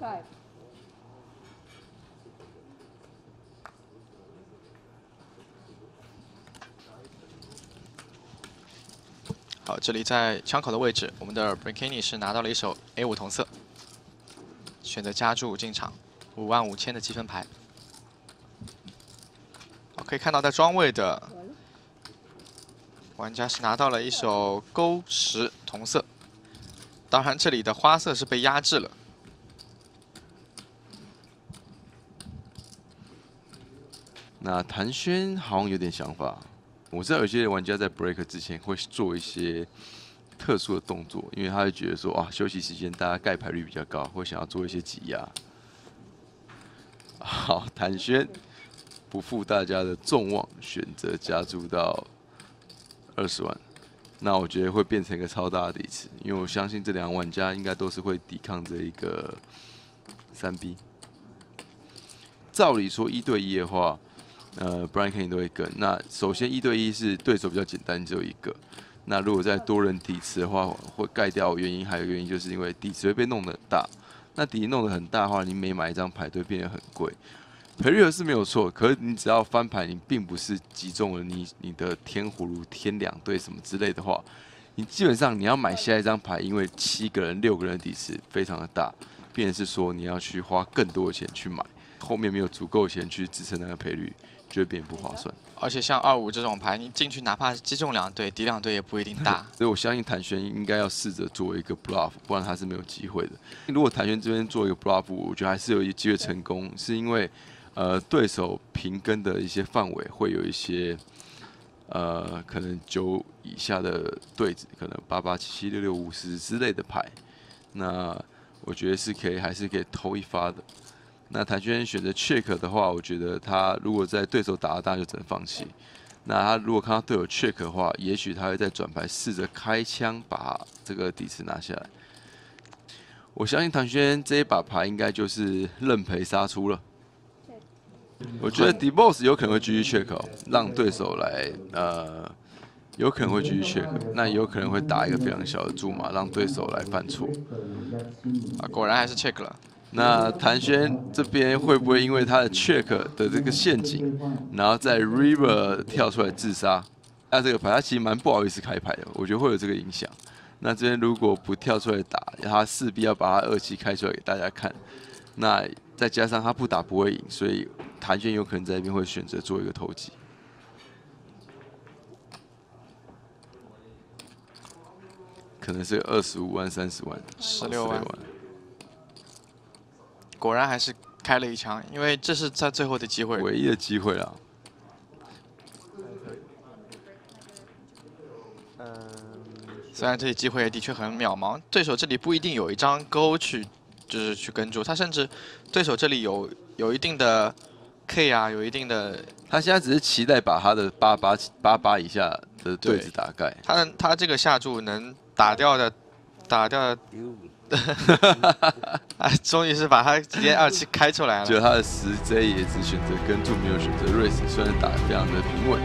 5.好，这里在枪口的位置，我们的 Brinkini 是拿到了一手 A5 同色，选择加注进场，55000的积分牌。好，可以看到在庄位的玩家是拿到了一手勾10同色，当然这里的花色是被压制了。 那谭轩好像有点想法，我知道有些玩家在 break 之前会做一些特殊的动作，因为他会觉得说啊，休息时间大家盖牌率比较高，会想要做一些挤压。好，谭轩不负大家的众望，选择加注到20万，那我觉得会变成一个超大的底池，因为我相信这两个玩家应该都是会抵抗这一个3B。照理说1对1的话。 Brinkini 都会跟。那首先1对1是对手比较简单，只有一个。那如果在多人底池的话，会盖掉原因，还有原因就是因为底池会被弄得很大。那底池弄得很大的话，你每买一张牌都会变得很贵。赔率是没有错，可是你只要翻牌，你并不是击中了你的天葫芦、天两对什么之类的话，你基本上你要买下一张牌，因为7个人、6个人的底池非常的大，变成是说你要去花更多的钱去买，后面没有足够钱去支撑那个赔率。 觉得变不划算，而且像25这种牌，你进去哪怕是击中2对，敌2对也不一定大。所以我相信谭轩应该要试着做一个 bluff， 不然他是没有机会的。如果谭轩这边做一个 bluff， 我觉得还是有一机会成功，是因为对手平跟的一些范围会有一些可能9以下的对子，可能8、8、7、7、6、6、50之类的牌，那我觉得是可以，还是可以偷一发的。 那谭轩选择 check 的话，我觉得他如果在对手打得大，就只能放弃。那他如果看到队友 check 的话，也许他会再转牌试着开枪把这个底池拿下来。我相信谭轩这一把牌应该就是认赔杀出了。我觉得 Devoss 有可能会继续 check， 让对手来有可能会继续 check， 那有可能会打一个非常小的注码，让对手来犯错。啊，果然还是 check 了。 那谭轩这边会不会因为他的 check 的这个陷阱，然后在 river 跳出来自杀？那这个牌他其实蛮不好意思开牌的，我觉得会有这个影响。那这边如果不跳出来打，他势必要把他2-7开出来给大家看。那再加上他不打不会赢，所以谭轩有可能在这边会选择做一个投机。 可能是25万、30万、16万。果然还是开了一枪，因为这是在最后的机会，唯一的机会了。虽然这些机会的确很渺茫，对手这里不一定有一张勾去，就是去跟注，他甚至对手这里有一定的 K 啊，有一定的。他现在只是期待把他的8、8、8、8以下的对子打盖。他这个下注能打掉的。 啊，终于是把他直接2-7开出来了。就他的10J 也只选择跟注，没有选择 raise， 虽然打得非常的平稳。